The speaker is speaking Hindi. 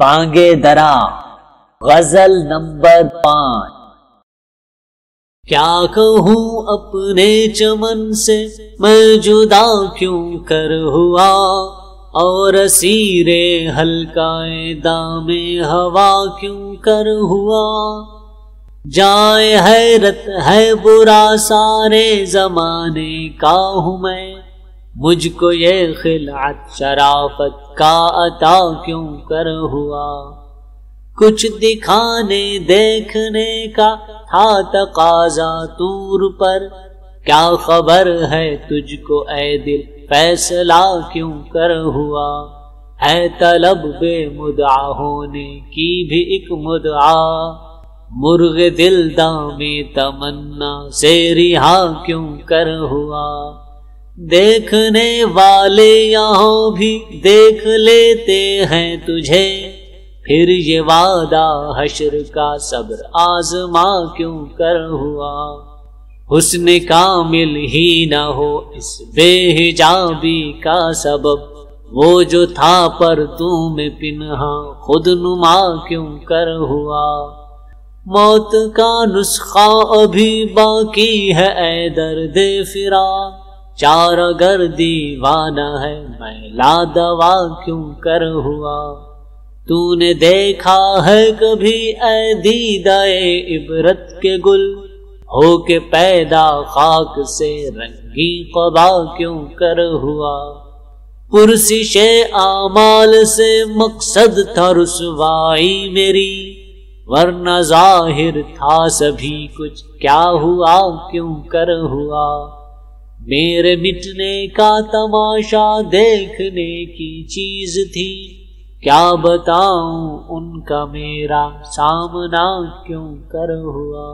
बांगे-दरा गजल नंबर 5। क्या कहूँ अपने चमन से मैं जुदा क्यों कर हुआ, और असीरे हल्काए दामे हवा क्यों कर हुआ। जाए हैरत है बुरा सारे जमाने का हूँ मैं, मुझको ये खिलात शराफत का अता क्यों कर हुआ। कुछ दिखाने देखने का था तकाजा तूर पर, क्या खबर है तुझको ऐ दिल फैसला क्यों कर हुआ। है तलब बेमुद्दा होने की भी एक मुद्दा, मुर्ग दिल दामे तमन्ना से रिहा क्यों कर हुआ। देखने वाले यहाँ भी देख लेते हैं तुझे, फिर ये वादा हश्र का सब्र आजमा क्यों कर हुआ। हुस्न कामिल ही न हो इस बेहिजाबी का सबब, वो जो था पर तुम पिन्हा खुद नुमा क्यों कर हुआ। मौत का नुस्खा अभी बाकी है ऐ दर्द फिरा, चार अगर दीवाना है मैला दवा क्यों कर हुआ। तूने देखा है कभी ऐ दीदाए इबरत के गुल, हो के पैदा खाक से रंगी कबा क्यों कर हुआ। पुरसिशे आमाल से मकसद था रुसवाई मेरी, वरना जाहिर था सभी कुछ क्या हुआ क्यों कर हुआ। मेरे मिटने का तमाशा देखने की चीज थी, क्या बताऊं उनका मेरा सामना क्यों कर हुआ।